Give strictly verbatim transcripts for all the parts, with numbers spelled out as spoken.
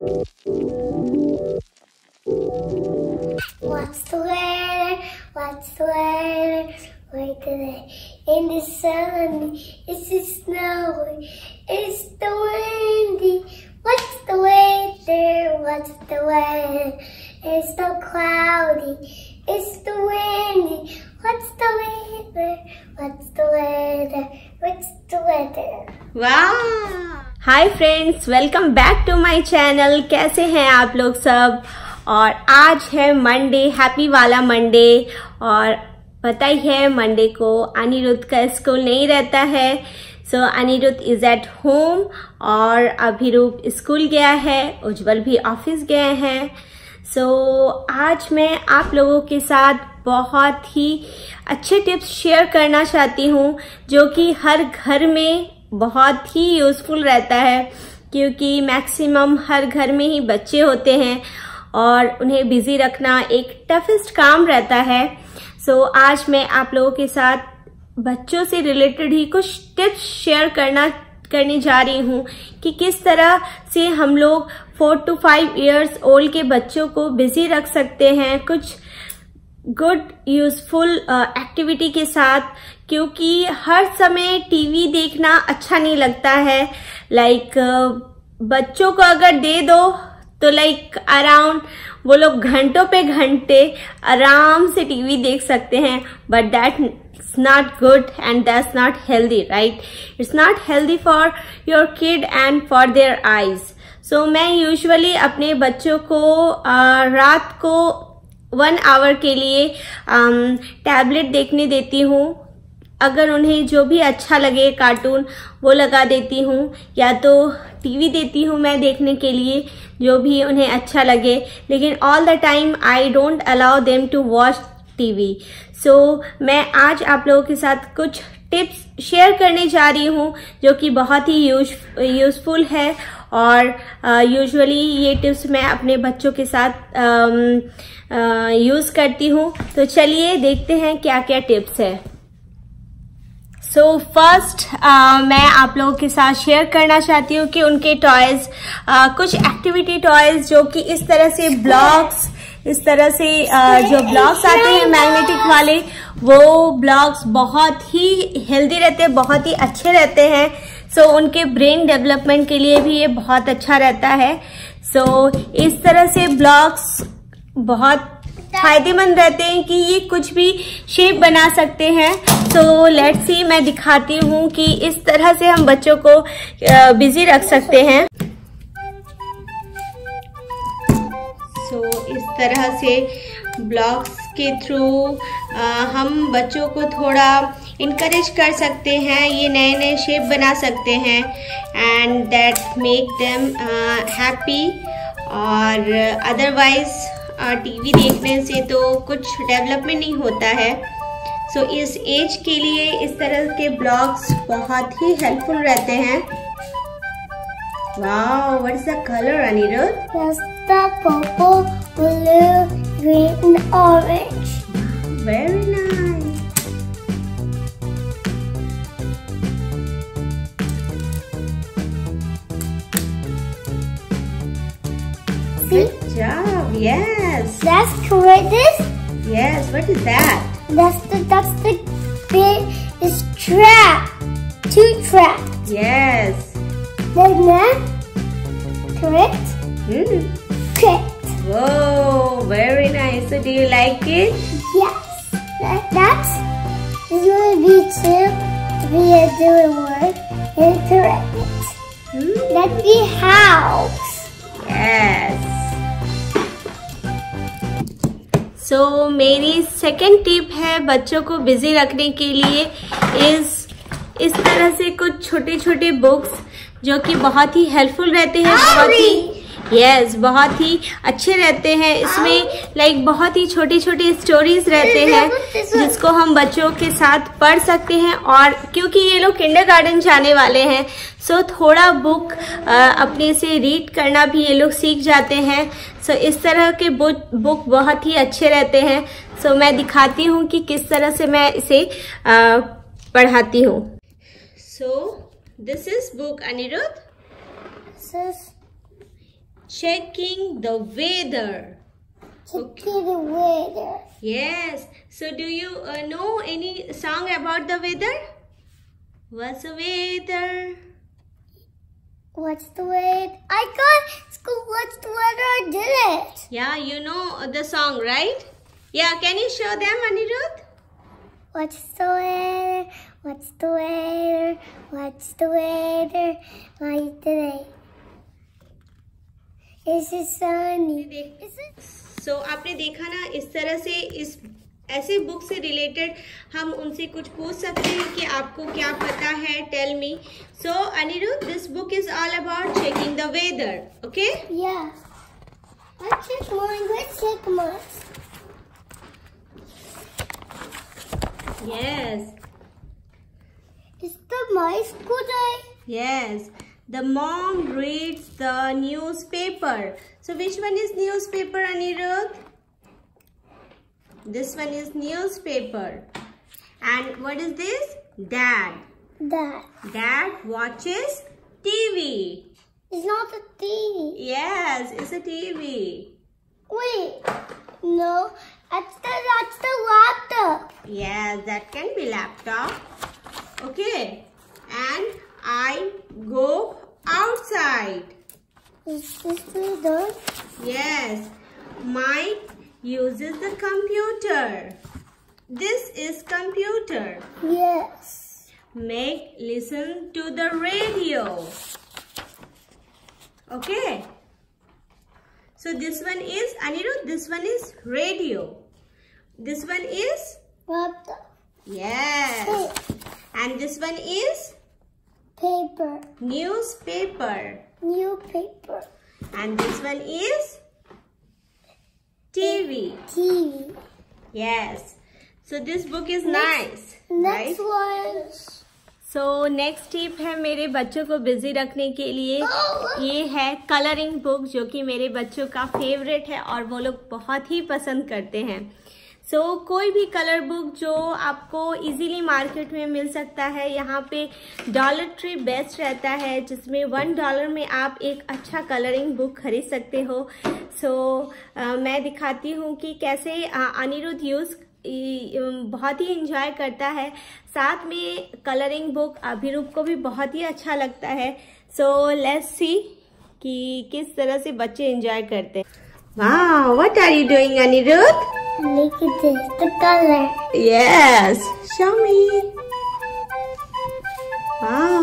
Whatsoever, whatsoever, whether in the sun, it's the snow, it's the windy. What's the weather? What's the weather? It's so cloudy, it's the windy. What's the weather? What's the weather? What's the weather? Wow! Hi friends, welcome back to my channel. कैसे हैं आप लोग सब? और आज है Monday, happy वाला Monday. और पता ही है मंडे को अनिरुद्ध का स्कूल नहीं रहता है, so Anirudh is at home और अभिरूप स्कूल गया है, उज्जवल भी ऑफिस गए हैं। सो आज मैं आप लोगों के साथ बहुत ही अच्छे टिप्स शेयर करना चाहती हूँ जो कि हर घर में बहुत ही यूज़फुल रहता है, क्योंकि मैक्सिमम हर घर में ही बच्चे होते हैं और उन्हें बिजी रखना एक टफेस्ट काम रहता है। सो आज मैं आप लोगों के साथ बच्चों से रिलेटेड ही कुछ टिप्स शेयर करना करने जा रही हूँ कि किस तरह से हम लोग four two five years old के बच्चों को बिजी रख सकते हैं कुछ गुड यूजफुल एक्टिविटी के साथ, क्योंकि हर समय टीवी देखना अच्छा नहीं लगता है। लाइक like, uh, बच्चों को अगर दे दो तो लाइक like, अराउंड वो लोग घंटों पे घंटे आराम से टीवी देख सकते हैं, but that it's not good and that's not healthy, right? It's not healthy for your kid and for their eyes. So मैं यूजुअली अपने बच्चों को uh, रात को वन आवर के लिए टैबलेट देखने देती हूँ। अगर उन्हें जो भी अच्छा लगे कार्टून वो लगा देती हूँ, या तो टीवी देती हूँ मैं देखने के लिए जो भी उन्हें अच्छा लगे, लेकिन all the time I don't allow them to watch TV. So मैं आज आप लोगों के साथ कुछ टिप्स शेयर करने जा रही हूँ जो कि बहुत ही यूज यूजफुल है, और यूजुअली ये टिप्स मैं अपने बच्चों के साथ यूज़ करती हूँ। तो चलिए देखते हैं क्या क्या टिप्स है। सो so फर्स्ट uh, मैं आप लोगों के साथ शेयर करना चाहती हूँ कि उनके टॉयज uh, कुछ एक्टिविटी टॉयज जो कि इस तरह से ब्लॉक्स इस तरह से जो ब्लॉक्स आते हैं मैग्नेटिक वाले, वो ब्लॉक्स बहुत ही हेल्दी रहते हैं, बहुत ही अच्छे रहते हैं। सो so, उनके ब्रेन डेवलपमेंट के लिए भी ये बहुत अच्छा रहता है। सो so, इस तरह से ब्लॉक्स बहुत फायदेमंद रहते हैं कि ये कुछ भी शेप बना सकते हैं। सो लेट्स सी, मैं दिखाती हूँ कि इस तरह से हम बच्चों को बिजी रख सकते हैं। सो so, इस तरह से ब्लॉग्स के थ्रू हम बच्चों को थोड़ा इनकरेज कर सकते हैं, ये नए नए शेप बना सकते हैं, and that make them happy. और अदरवाइज टीवी देखने से तो कुछ डेवलपमेंट नहीं होता है। सो so, इस एज के लिए इस तरह के ब्लॉग्स बहुत ही हेल्पफुल रहते हैं। Wow, what is the colour Anirudh? Purple, blue, green and orange. Very nice. See? Good job, yes. That's correct. Yes, what is that? That's the that's the big is trap. Two trap. Yes. That's that correct? Mm. Whoa, very nice. So do you like it? Yes. That, that's going to be two, three, and doing one, and correct. Hmm. That's the house. Yes. So, मेरी second tip है बच्चों को busy रखने के लिए is इस तरह से कुछ छोटे-छोटे books जो कि बहुत ही helpful रहते हैं, बहुत ही यस yes, बहुत ही अच्छे रहते हैं। इसमें लाइक like, बहुत ही छोटी छोटी स्टोरीज रहते हैं जिसको हम बच्चों के साथ पढ़ सकते हैं, और क्योंकि ये लोग किंडरगार्टन जाने वाले हैं सो थोड़ा बुक अपने से रीड करना भी ये लोग सीख जाते हैं। सो इस तरह के बुक बुक बहुत ही अच्छे रहते हैं। सो मैं दिखाती हूँ कि किस तरह से मैं इसे आ, पढ़ाती हूँ। So this is book Anirudh. Checking the weather. Checking okay. the weather. Yes. So do you uh, know any song about the weather? What's the weather? What's the weather? I thought school. What's the weather? I did it. Yeah, you know the song, right? Yeah. Can you show them, Anirudh? What's the weather? What's the weather? What's the weather like today? Is it sunny? So आपने देखा ना, इस तरह से इस ऐसे book से related हम उनसे कुछ पूछ सकते हैं कि आपको क्या पता है, tell me. So Anirudh, this book is all about checking the weather. Okay, yeah I check mine with check marks. Yes. Is the mice good eye? Yes. The mom reads the newspaper. So which one is newspaper, Anirudh? This one is newspaper. And what is this? Dad. Dad. Dad watches T V. It's not a T V. Yes, it's a T V. Wait. No. That's the, that's the laptop. Yes, that can be laptop. Okay. And I go outside. Is this the door? Yes. Mike uses the computer. This is computer. Yes. Meg listens to the radio. Okay. So this one is, Anirudh, this one is radio. This one is? Laptop. Yes. Paper. And this one is? Paper. Newspaper. Newspaper. And this one is? T V. T V. Yes. So this book is nice. Next one. So next tip है मेरे बच्चों को busy रखने के लिए, ये है colouring book, जो कि मेरे बच्चों का फेवरेट है और वो लोग बहुत ही पसंद करते हैं. सो so, कोई भी कलर बुक जो आपको इजीली मार्केट में मिल सकता है, यहाँ पे डॉलर ट्री बेस्ट रहता है, जिसमें वन डॉलर में आप एक अच्छा कलरिंग बुक खरीद सकते हो. सो so, uh, मैं दिखाती हूँ कि कैसे uh, अनिरुद्ध यूज़ बहुत ही इंजॉय करता है, साथ में कलरिंग बुक अभिरूप को भी बहुत ही अच्छा लगता है. सो लेट्स सी कि किस तरह से बच्चे इंजॉय करते हैं. वाह, what are you doing Anirudh? Look at this, the color. Yes, show me. Wow.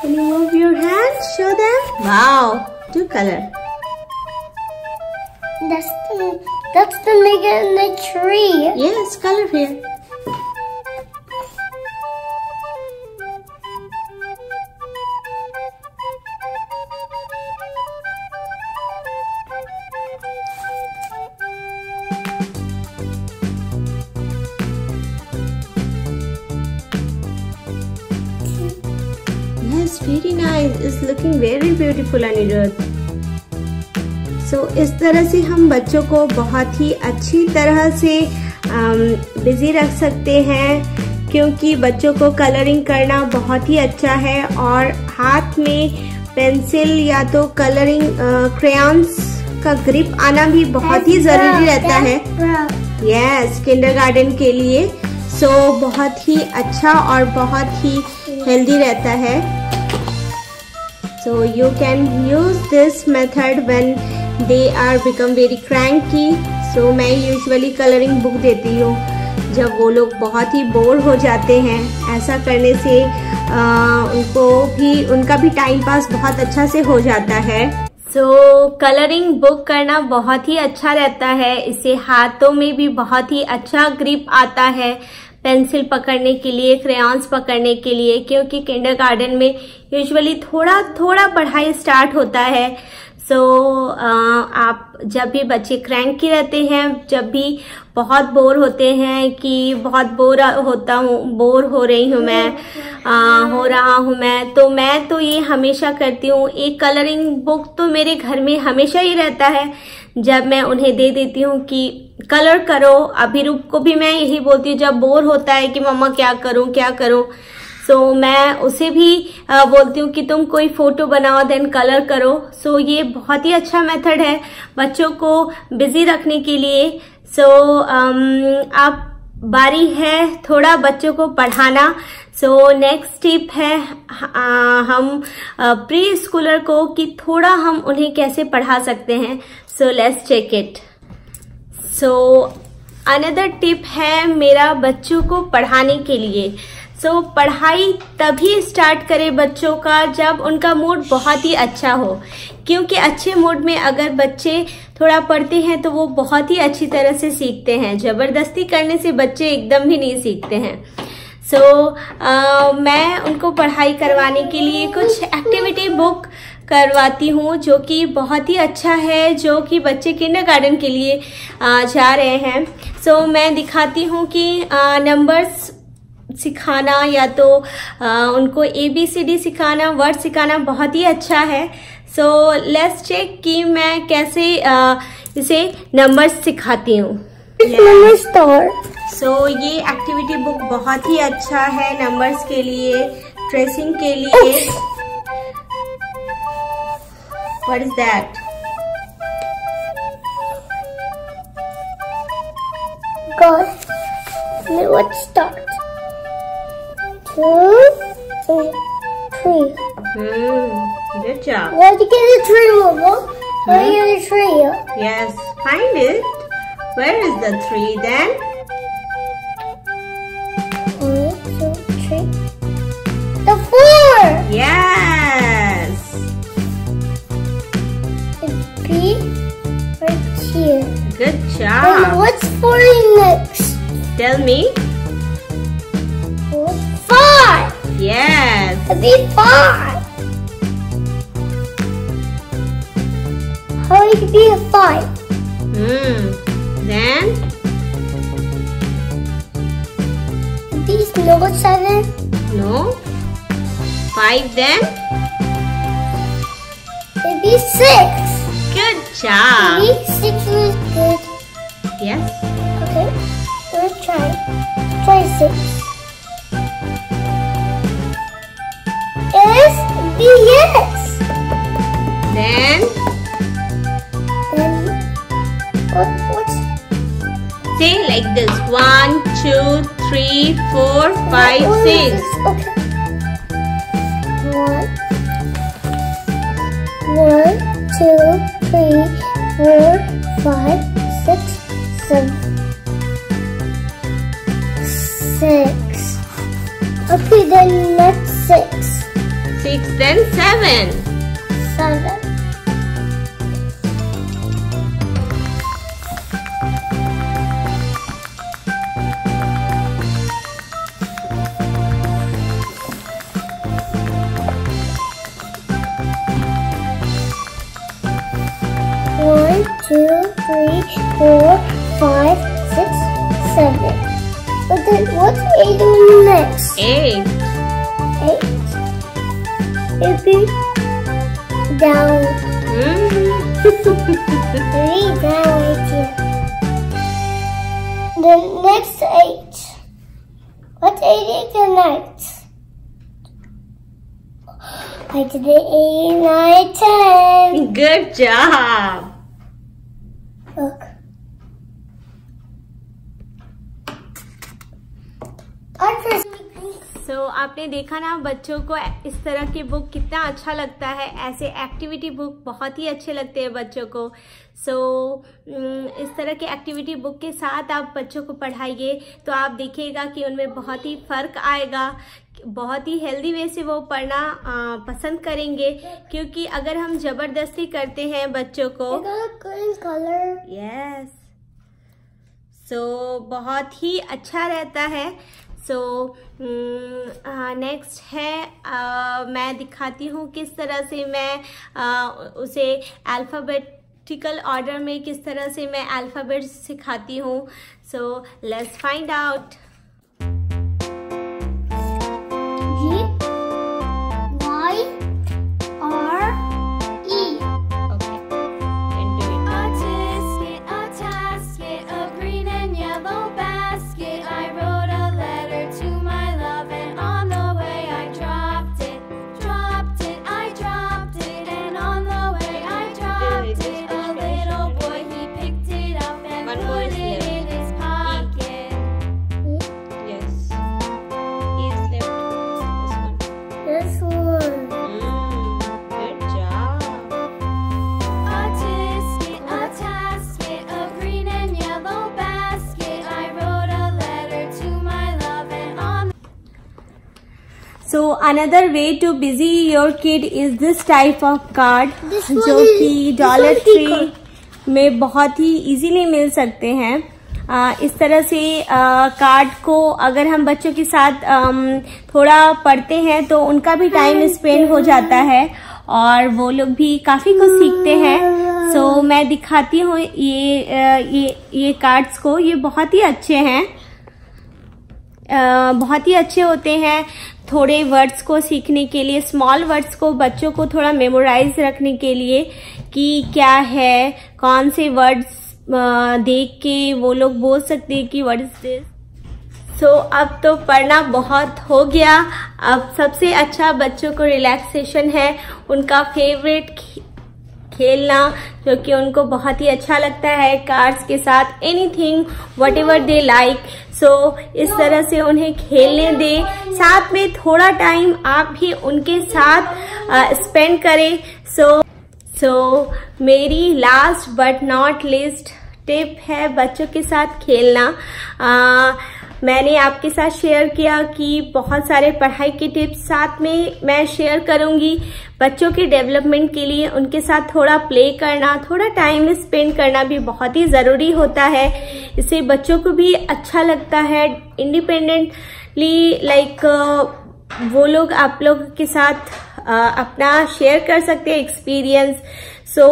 Can you move your hand? Show them. Wow, two color. That's the that's the nigga in the tree. Yes, color here. Yes, very nice. It's looking very beautiful, Anirudh. So so, इस तरह से हम बच्चों को बहुत ही अच्छी तरह से बिजी रख सकते हैं, क्योंकि बच्चों को कलरिंग करना बहुत ही अच्छा है और हाथ में पेंसिल या तो कलरिंग क्रेयॉन्स का ग्रिप आना भी बहुत ही ज़रूरी रहता है. यस, किंडरगार्टन के लिए. सो so, बहुत ही अच्छा और बहुत ही हेल्दी रहता है. So you can use this method when They are become very cranky. So मैं usually coloring book देती हूँ जब वो लोग बहुत ही बोर हो जाते हैं. ऐसा करने से आ, उनको भी उनका भी टाइम पास बहुत अच्छा से हो जाता है. सो कलरिंग बुक करना बहुत ही अच्छा रहता है, इससे हाथों में भी बहुत ही अच्छा ग्रिप आता है, पेंसिल पकड़ने के लिए, क्रेयॉन्स पकड़ने के लिए, क्योंकि किंडरगार्टन में यूजुअली थोड़ा थोड़ा पढ़ाई स्टार्ट होता है. सो so, uh, आप जब भी बच्चे क्रैंकी रहते हैं, जब भी बहुत बोर होते हैं कि बहुत बोर होता हूँ बोर हो रही हूँ मैं uh, हो रहा हूँ मैं, तो मैं तो ये हमेशा करती हूँ, एक कलरिंग बुक तो मेरे घर में हमेशा ही रहता है. जब मैं उन्हें दे देती हूँ कि कलर करो, अभिरूप को भी मैं यही बोलती हूँ जब बोर होता है कि मम्मा क्या करूँ क्या करूँ. सो so, मैं उसे भी आ, बोलती हूँ कि तुम कोई फोटो बनाओ देन कलर करो। सो so, ये बहुत ही अच्छा मेथड है बच्चों को बिजी रखने के लिए। सो so, um, आप बारी है थोड़ा बच्चों को पढ़ाना। सो नेक्स्ट स्टेप है आ, हम प्री स्कूलर को कि थोड़ा हम उन्हें कैसे पढ़ा सकते हैं। So let's check it. So another tip है मेरा बच्चों को पढ़ाने के लिए। सो so, पढ़ाई तभी स्टार्ट करें बच्चों का जब उनका मूड बहुत ही अच्छा हो, क्योंकि अच्छे मूड में अगर बच्चे थोड़ा पढ़ते हैं तो वो बहुत ही अच्छी तरह से सीखते हैं। ज़बरदस्ती करने से बच्चे एकदम भी नहीं सीखते हैं। सो so, आ, मैं उनको पढ़ाई करवाने के लिए कुछ एक्टिविटी बुक करवाती हूँ जो कि बहुत ही अच्छा है, जो कि बच्चे किंडरगार्टन के लिए आ, जा रहे हैं। सो so, मैं दिखाती हूँ कि नंबर्स सिखाना या तो आ, उनको ए बी सी डी सिखाना, वर्ड सिखाना बहुत ही अच्छा है। सो लेट्स चेक कि मैं कैसे आ, इसे नंबर्स सिखाती हूँ। सो ये एक्टिविटी बुक बहुत ही अच्छा है नंबर्स के लिए, ट्रेसिंग के लिए। What is that? Let's start. Two, three. Hmm. Good job. Where'd you get the tree, Mama? Where'd you get the tree? Yes. Find it. Where is the tree then? One, two, three. The four. Yes. The B right here. Good job. And what's four next? Tell me. Yes. Be five. How it be a five? Hmm. Then this no seven. No. Five then. It be six. Good job. Be six is good. Yes. Okay. Let's try. Try six. Yes. Then. Then. What? What? Say like this. One, two, three, four, five, oh, six. Okay. One. One, two, three, four, five, six, seven. Six. Okay, then let's six. Six then seven. Seven. One, two, three, four, five, six, seven. But then what's eight on next? Eight. Eight. It'll be down. Mm. Three down right here. The next eight. What eight is the next? I did the eight, nine, ten. Good job. Look. I first. So so, आपने देखा ना बच्चों को इस तरह की book कितना अच्छा लगता है। ऐसे एक्टिविटी बुक बहुत ही अच्छे लगते हैं बच्चों को। सो so, इस तरह के एक्टिविटी बुक के साथ आप बच्चों को पढ़ाइए तो आप देखिएगा कि उनमें बहुत ही फ़र्क आएगा। बहुत ही हेल्दी वे से वो पढ़ना आ, पसंद करेंगे, क्योंकि अगर हम ज़बरदस्ती करते हैं बच्चों को। यस सो बहुत ही अच्छा रहता है। सो नेक्स्ट है uh, मैं दिखाती हूँ किस तरह से मैं uh, उसे अल्फ़ाबेटिकल ऑर्डर में किस तरह से मैं अल्फ़ाबेट सिखाती हूँ। So let's find out. Away. So another way to busy your kid is this type of card जो कि Dollar Tree में बहुत ही easily मिल सकते हैं। आ, इस तरह से आ, कार्ड को अगर हम बच्चों के साथ आ, थोड़ा पढ़ते हैं तो उनका भी टाइम स्पेंड हो जाता है और वो लोग भी काफ़ी कुछ सीखते हैं। सो so, मैं दिखाती हूँ ये ये ये कार्ड्स को, ये बहुत ही अच्छे हैं, आ, बहुत ही अच्छे होते हैं थोड़े वर्ड्स को सीखने के लिए, स्मॉल वर्ड्स को बच्चों को थोड़ा मेमोराइज रखने के लिए कि क्या है, कौन से वर्ड्स देख के वो लोग बोल सकते हैं कि व्हाट इज दिस। सो अब तो पढ़ना बहुत हो गया, अब सबसे अच्छा बच्चों को रिलैक्सेशन है, उनका फेवरेट खेलना जो कि उनको बहुत ही अच्छा लगता है, कार्ड्स के साथ anything whatever they like. So इस तरह से उन्हें खेलने दें, साथ में थोड़ा टाइम आप भी उनके साथ स्पेंड करें। सो so, सो so, मेरी last but not least tip है बच्चों के साथ खेलना। आ, मैंने आपके साथ शेयर किया कि बहुत सारे पढ़ाई के टिप्स, साथ में मैं शेयर करूंगी बच्चों के डेवलपमेंट के लिए उनके साथ थोड़ा प्ले करना, थोड़ा टाइम स्पेंड करना भी बहुत ही ज़रूरी होता है। इससे बच्चों को भी अच्छा लगता है, इंडिपेंडेंटली लाइक वो लोग आप लोग के साथ आ, अपना शेयर कर सकते हैं एक्सपीरियंस। सो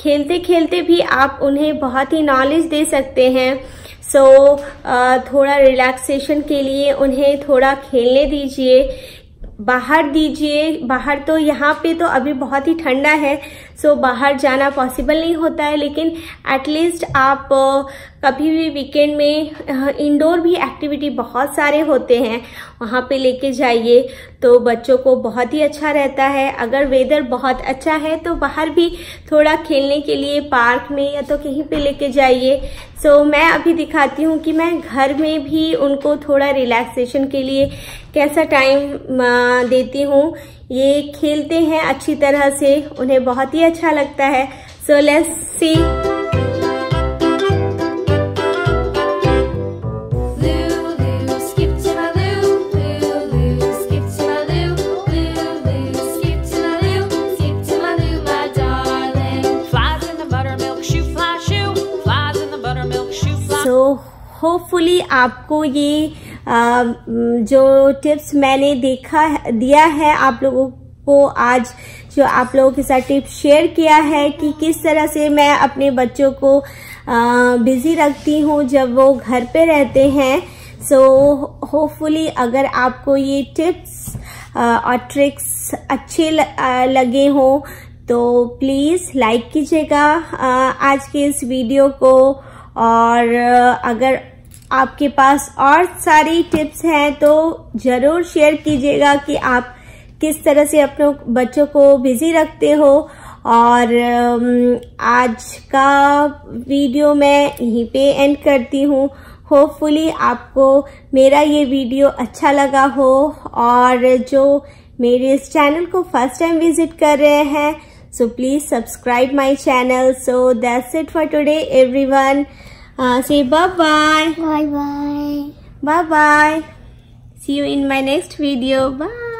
खेलते खेलते भी आप उन्हें बहुत ही नॉलेज दे सकते हैं। सो आ, थोड़ा रिलैक्सेशन के लिए उन्हें थोड़ा खेलने दीजिए, बाहर दीजिए। बाहर तो यहाँ पे तो अभी बहुत ही ठंडा है, सो बाहर जाना पॉसिबल नहीं होता है, लेकिन एटलीस्ट आप कभी भी वीकेंड में इंडोर भी एक्टिविटी बहुत सारे होते हैं, वहाँ पे लेके जाइए तो बच्चों को बहुत ही अच्छा रहता है। अगर वेदर बहुत अच्छा है तो बाहर भी थोड़ा खेलने के लिए पार्क में या तो कहीं पे लेके जाइए। सो so, मैं अभी दिखाती हूँ कि मैं घर में भी उनको थोड़ा रिलैक्सेशन के लिए कैसा टाइम देती हूँ। ये खेलते हैं अच्छी तरह से, उन्हें बहुत ही अच्छा लगता है। So let's see. होपफुली आपको ये आ, जो टिप्स मैंने देखा दिया है आप लोगों को, आज जो आप लोगों के साथ टिप्स शेयर किया है कि किस तरह से मैं अपने बच्चों को आ, बिजी रखती हूँ जब वो घर पे रहते हैं। सो होपफुली अगर आपको ये टिप्स आ, और ट्रिक्स अच्छे ल, आ, लगे हों तो प्लीज़ लाइक कीजिएगा आज के इस वीडियो को, और अगर आपके पास और सारी टिप्स हैं तो ज़रूर शेयर कीजिएगा कि आप किस तरह से अपने बच्चों को बिज़ी रखते हो। और आज का वीडियो मैं यहीं पे एंड करती हूँ। होपफुली आपको मेरा ये वीडियो अच्छा लगा हो, और जो मेरे इस चैनल को फर्स्ट टाइम विजिट कर रहे हैं so please subscribe my channel. So that's it for today everyone. Uh, say bye bye. Bye bye. Bye bye. See you in my next video. Bye.